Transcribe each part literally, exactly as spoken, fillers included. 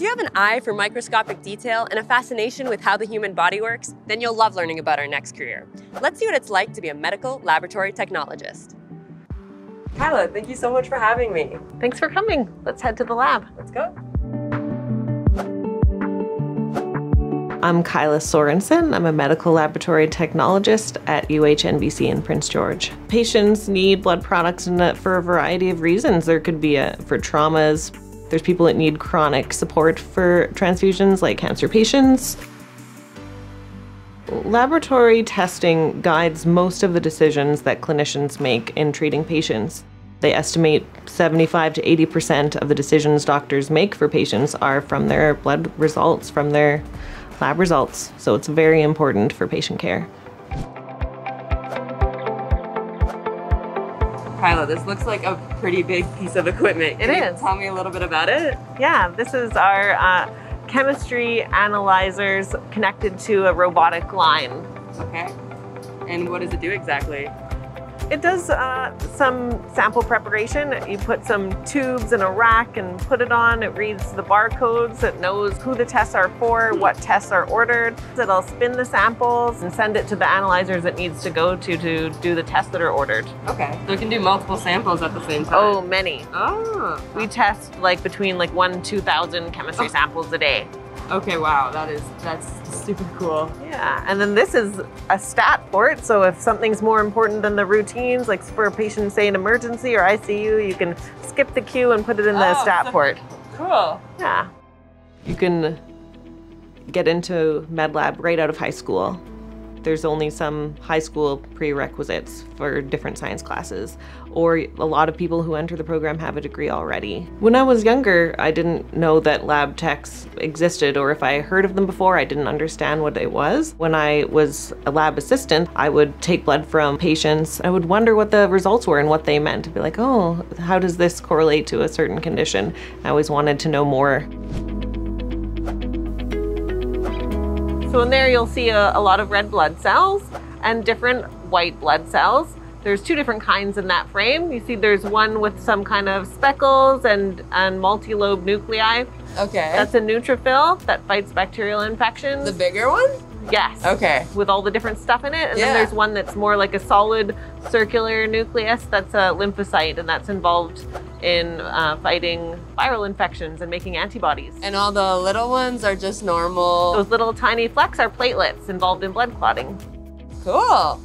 Do you have an eye for microscopic detail and a fascination with how the human body works? Then you'll love learning about our next career. Let's see what it's like to be a medical laboratory technologist. Kyla, thank you so much for having me. Thanks for coming. Let's head to the lab. Let's go. I'm Kyla Sorensen. I'm a medical laboratory technologist at U H N V C in Prince George. Patients need blood products for a variety of reasons. There could be a, for traumas. There's people that need chronic support for transfusions, like cancer patients. Laboratory testing guides most of the decisions that clinicians make in treating patients. They estimate seventy-five to eighty percent of the decisions doctors make for patients are from their blood results, from their lab results, so it's very important for patient care. Kyla, this looks like a pretty big piece of equipment. It Can is. You tell me a little bit about it? Yeah, this is our uh, chemistry analyzers connected to a robotic line. Okay, and what does it do exactly? It does uh, some sample preparation. You put some tubes in a rack and put it on. It reads the barcodes. It knows who the tests are for, what tests are ordered. It'll spin the samples and send it to the analyzers it needs to go to to do the tests that are ordered. Okay. So it can do multiple samples at the same time? Oh, many. Oh. We test like between like one and two thousand chemistry oh. samples a day. Okay, wow, that is, that's super cool. Yeah, and then this is a stat port, so if something's more important than the routines, like for a patient, say, an emergency or I C U, you can skip the queue and put it in the oh, stat so port. Cool. Yeah. You can get into med lab right out of high school. There's only some high school prerequisites for different science classes, or a lot of people who enter the program have a degree already. When I was younger, I didn't know that lab techs existed, or if I heard of them before, I didn't understand what it was. When I was a lab assistant, I would take blood from patients. I would wonder what the results were and what they meant. I'd be like, oh, how does this correlate to a certain condition? I always wanted to know more. So in there you'll see a, a lot of red blood cells and different white blood cells. There's two different kinds in that frame. You see there's one with some kind of speckles and, and multi-lobe nuclei. Okay. That's a neutrophil that fights bacterial infections. The bigger one? Yes. Okay. With all the different stuff in it. And yeah. then there's one that's more like a solid circular nucleus. That's a lymphocyte, and that's involved in uh, fighting viral infections and making antibodies. And all the little ones are just normal? Those little tiny flecks are platelets involved in blood clotting. Cool.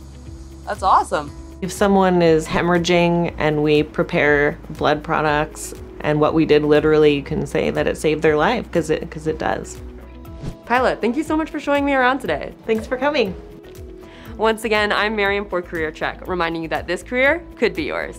That's awesome. If someone is hemorrhaging and we prepare blood products and what we did literally, you can say that it saved their life, because it, because it does. Kyla, thank you so much for showing me around today. Thanks for coming. Once again, I'm Miriam for Career Trek, reminding you that this career could be yours.